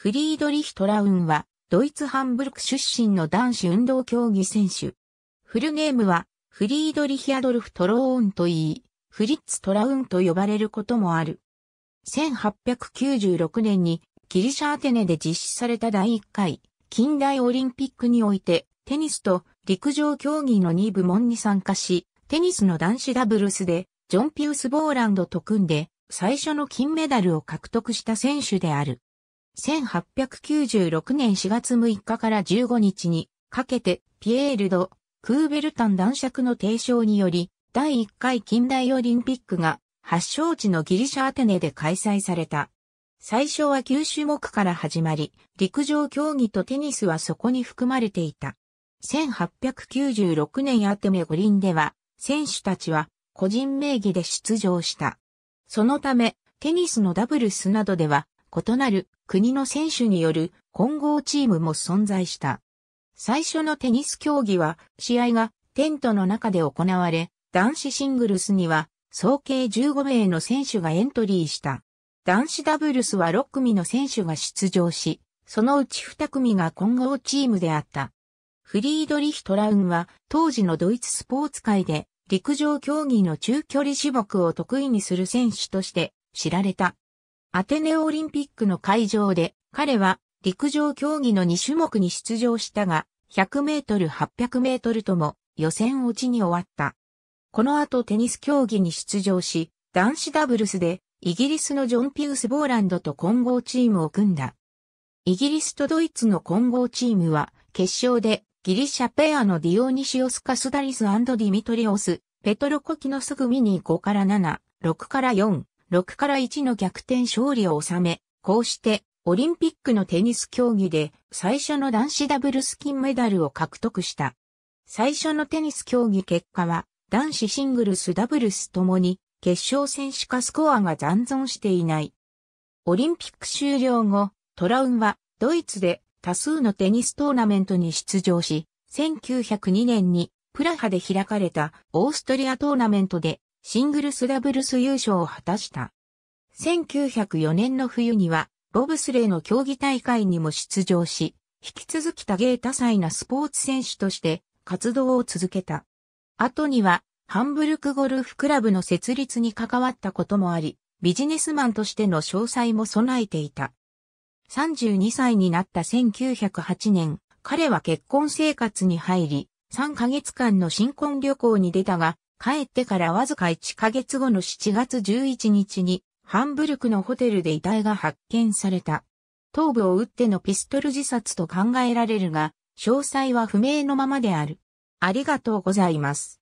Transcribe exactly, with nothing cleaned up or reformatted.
フリードリヒ・トラウンは、ドイツ・ハンブルク出身の男子運動競技選手。フルネームは、フリードリヒ・アドルフ・トローンと言い、フリッツ・トラウンと呼ばれることもある。せんはっぴゃくきゅうじゅうろくねんに、ギリシャ・アテネで実施されただいいっかい、近代オリンピックにおいて、テニスと陸上競技のに部門に参加し、テニスの男子ダブルスで、ジョン・ピウス・ボーランドと組んで、最初の金メダルを獲得した選手である。せんはっぴゃくきゅうじゅうろくねんしがつむいかからじゅうごにちにかけて、ピエール・ド・クーベルタン男爵の提唱により、だいいっかい近代オリンピックが、発祥地のギリシャ・アテネで開催された。最初はきゅうしゅもくから始まり、陸上競技とテニスはそこに含まれていた。せんはっぴゃくきゅうじゅうろくねんアテネ五輪では、選手たちは個人名義で出場した。そのため、テニスのダブルスなどでは、異なる国の選手による混合チームも存在した。最初のテニス競技は、試合がテントの中で行われ、男子シングルスには、総計じゅうごめいの選手がエントリーした。男子ダブルスはろっくみの選手が出場し、そのうちにくみが混合チームであった。フリードリヒ・トラウンは、当時のドイツスポーツ界で、陸上競技の中距離種目を得意にする選手として知られた。アテネオリンピックの会場で彼は陸上競技のにしゅもくに出場したがひゃくメートル、はっぴゃくメートルとも予選落ちに終わった。この後テニス競技に出場し男子ダブルスでイギリスのジョン・ピウス・ボーランドと混合チームを組んだ。イギリスとドイツの混合チームは決勝でギリシャペアのディオニシオス・カスダリス&ディミトリオス・ペトロコキノス組にごからなな、ろくからよん、ろくからいちの逆転勝利を収め、こうしてオリンピックのテニス競技で最初の男子ダブルス金メダルを獲得した。最初のテニス競技結果は男子シングルスダブルスともに決勝戦しかスコアが残存していない。オリンピック終了後、トラウンはドイツで多数のテニストーナメントに出場し、せんきゅうひゃくにねんにプラハで開かれたオーストリアトーナメントでシングルスダブルス優勝を果たした。せんきゅうひゃくよねんの冬にはボブスレーの競技大会にも出場し、引き続き多芸多彩なスポーツ選手として活動を続けた。後にはハンブルクゴルフクラブの設立に関わったこともあり、ビジネスマンとしての詳細も備えていた。さんじゅうにさいになったせんきゅうひゃくはちねん、彼は結婚生活に入り、さんかげつかんの新婚旅行に出たが、帰ってからわずかいっかげつごのしちがつじゅういちにちに、ハンブルクのホテルで遺体が発見された。頭部を撃ってのピストル自殺と考えられるが、詳細は不明のままである。ありがとうございます。